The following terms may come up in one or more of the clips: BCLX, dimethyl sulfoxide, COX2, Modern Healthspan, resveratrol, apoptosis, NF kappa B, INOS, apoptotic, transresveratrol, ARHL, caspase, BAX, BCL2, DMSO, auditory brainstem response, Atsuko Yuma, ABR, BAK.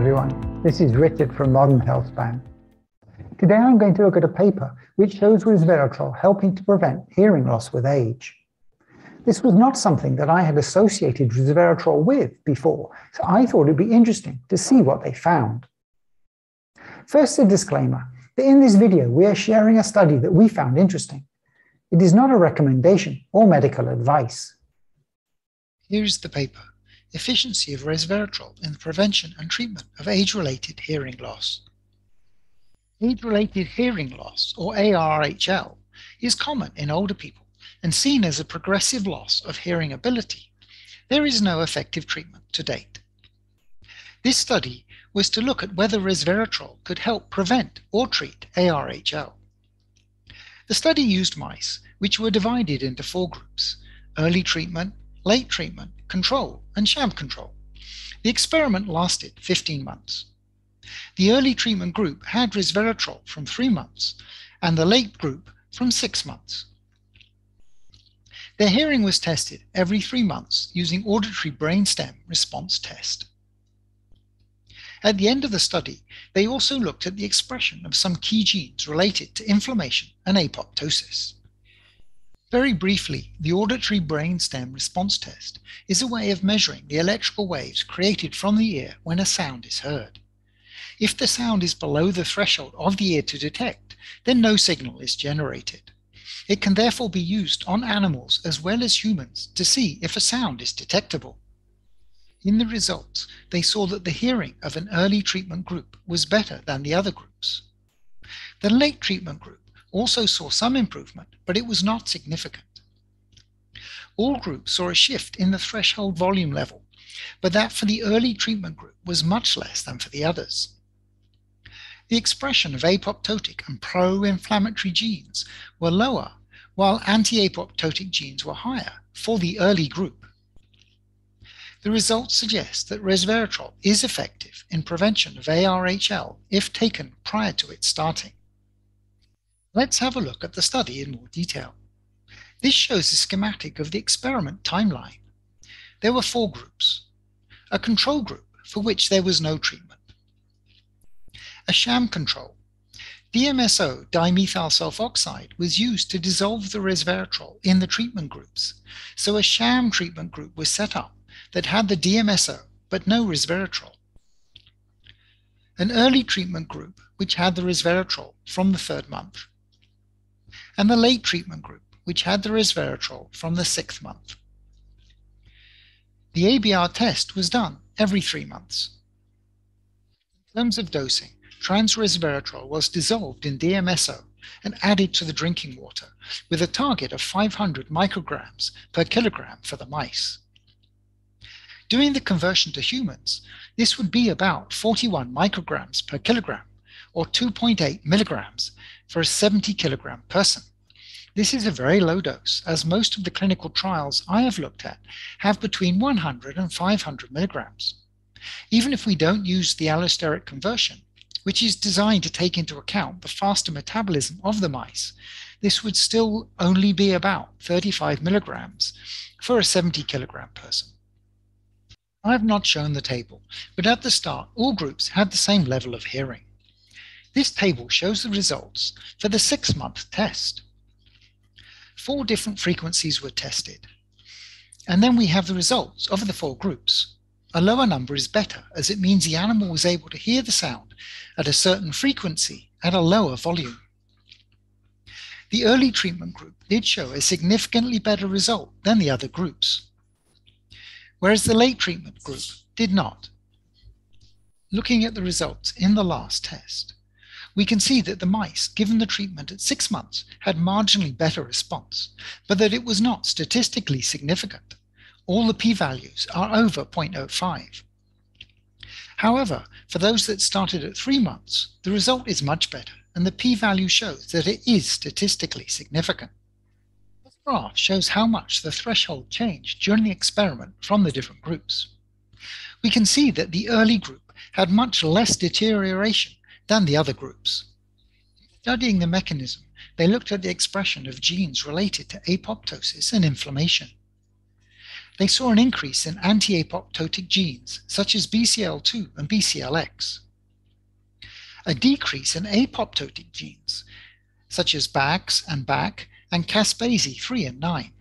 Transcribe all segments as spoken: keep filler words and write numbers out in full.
everyone. This is Richard from Modern Healthspan. Today I'm going to look at a paper which shows resveratrol helping to prevent hearing loss with age. This was not something that I had associated resveratrol with before, so I thought it'd be interesting to see what they found. First, a disclaimer that in this video we are sharing a study that we found interesting. It is not a recommendation or medical advice. Here is the paper, Efficiency of Resveratrol in the Prevention and Treatment of Age-Related Hearing Loss. Age-related hearing loss, or A R H L, is common in older people and seen as a progressive loss of hearing ability. There is no effective treatment to date. This study was to look at whether resveratrol could help prevent or treat A R H L. The study used mice, which were divided into four groups: early treatment, late treatment, control, and sham control. The experiment lasted fifteen months. The early treatment group had resveratrol from three months and the late group from six months. Their hearing was tested every three months using auditory brainstem response test. At the end of the study, they also looked at the expression of some key genes related to inflammation and apoptosis. Very briefly, the auditory brainstem response test is a way of measuring the electrical waves created from the ear when a sound is heard. If the sound is below the threshold of the ear to detect, then no signal is generated. It can therefore be used on animals as well as humans to see if a sound is detectable. In the results, they saw that the hearing of an early treatment group was better than the other groups. The late treatment group also saw some improvement, but it was not significant. All groups saw a shift in the threshold volume level, but that for the early treatment group was much less than for the others. The expression of apoptotic and pro-inflammatory genes were lower, while anti-apoptotic genes were higher for the early group. The results suggest that resveratrol is effective in prevention of A R H L if taken prior to its starting. Let's have a look at the study in more detail. This shows a schematic of the experiment timeline. There were four groups: a control group for which there was no treatment, a sham control. D M S O, dimethyl sulfoxide, was used to dissolve the resveratrol in the treatment groups, so a sham treatment group was set up that had the D M S O but no resveratrol. An early treatment group which had the resveratrol from the third month, and the late treatment group which had the resveratrol from the sixth month. The A B R test was done every three months. In terms of dosing, transresveratrol was dissolved in D M S O and added to the drinking water with a target of five hundred micrograms per kilogram for the mice. Doing the conversion to humans, this would be about forty-one micrograms per kilogram, or two point eight milligrams for a seventy kilogram person. This is a very low dose, as most of the clinical trials I have looked at have between one hundred and five hundred milligrams. Even if we don't use the allosteric conversion, which is designed to take into account the faster metabolism of the mice, this would still only be about thirty-five milligrams for a seventy kilogram person. I have not shown the table, but at the start, all groups had the same level of hearing. This table shows the results for the six-month test. Four different frequencies were tested. And then we have the results of the four groups. A lower number is better, as it means the animal was able to hear the sound at a certain frequency at a lower volume. The early treatment group did show a significantly better result than the other groups, whereas the late treatment group did not. Looking at the results in the last test, we can see that the mice given the treatment at six months had marginally better response, but that it was not statistically significant. All the p-values are over zero point zero five. However, for those that started at three months, the result is much better, and the p-value shows that it is statistically significant. The graph shows how much the threshold changed during the experiment from the different groups. We can see that the early group had much less deterioration than the other groups. Studying the mechanism, they looked at the expression of genes related to apoptosis and inflammation. they saw an increase in anti-apoptotic genes such as B C L two and B C L X, a decrease in apoptotic genes such as B A X and B A K and caspase three and nine,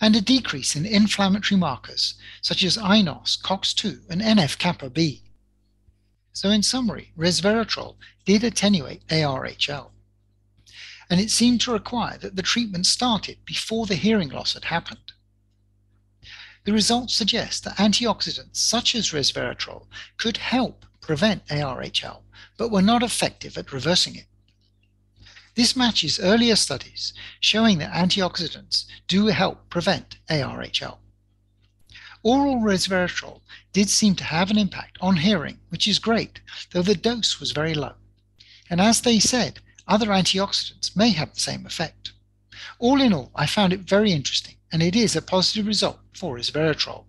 and a decrease in inflammatory markers such as I N O S, C O X two and N F kappa B. So in summary, resveratrol did attenuate A R H L, and it seemed to require that the treatment started before the hearing loss had happened. The results suggest that antioxidants such as resveratrol could help prevent A R H L, but were not effective at reversing it. This matches earlier studies showing that antioxidants do help prevent A R H L. Oral resveratrol did seem to have an impact on hearing, which is great, though the dose was very low. And as they said, other antioxidants may have the same effect. All in all, I found it very interesting, and it is a positive result for resveratrol.